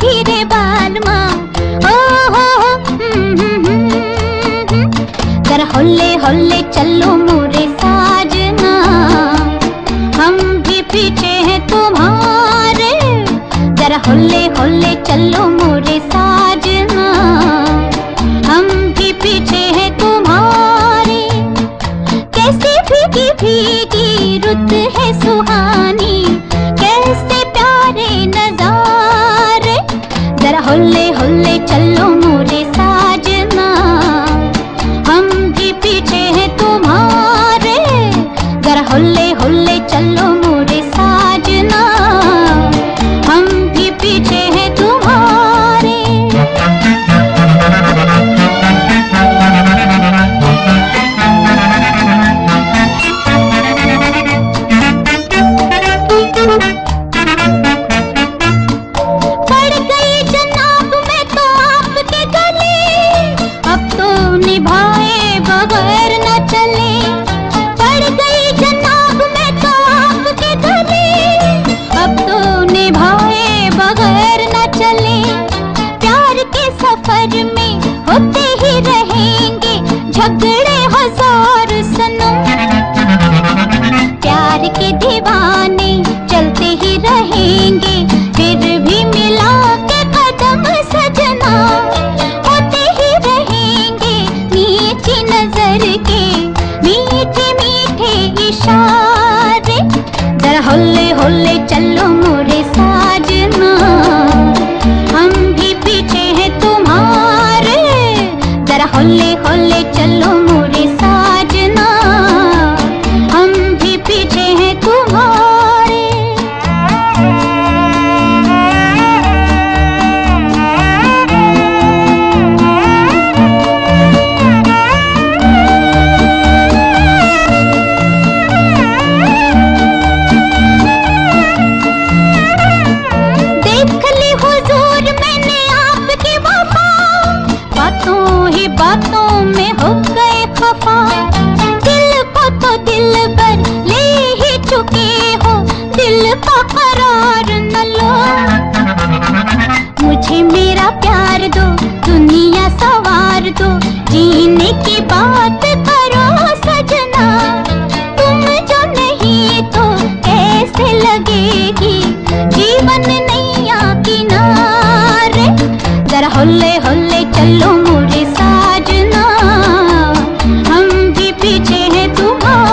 धीरे बाल माँ ओ हो जरा हौले हौले चलो मोरे साजना, हम भी पीछे हैं तुम्हारे। जरा हौले हौले चलो मोरे साजना, हम भी पीछे हैं तुम्हारे। कैसी भीगी भीगी रुत है सुहानी, कैसे प्यारे नजारे। जरा हौले हौले चलो मोरे साजना, हम भी पीछे हैं तुम्हारे। जरा हौले हौले चलो मोरे साजना, हम भी पीछे हैं तुम्हारे। जरा हौले हौले चलो मोरे साजना, हम भी पीछे हैं तुम्हारे। जरा हौले हौले चलो मोरे साजना, हम भी पीछे हैं तुम्हारे। बातों में हो गए खफा, दिल को तो दिल पर ले ही चुके हो, दिल का करार न लो। मुझे मेरा प्यार दो, दुनिया सवार दो, जीने की बात करो सजना। तुम जो नहीं तो कैसे लगेगी जीवन नैया किनारे। जरा हौले हौले चलो मोरे साजना, हम भी पीछे हैं तुम्हारे।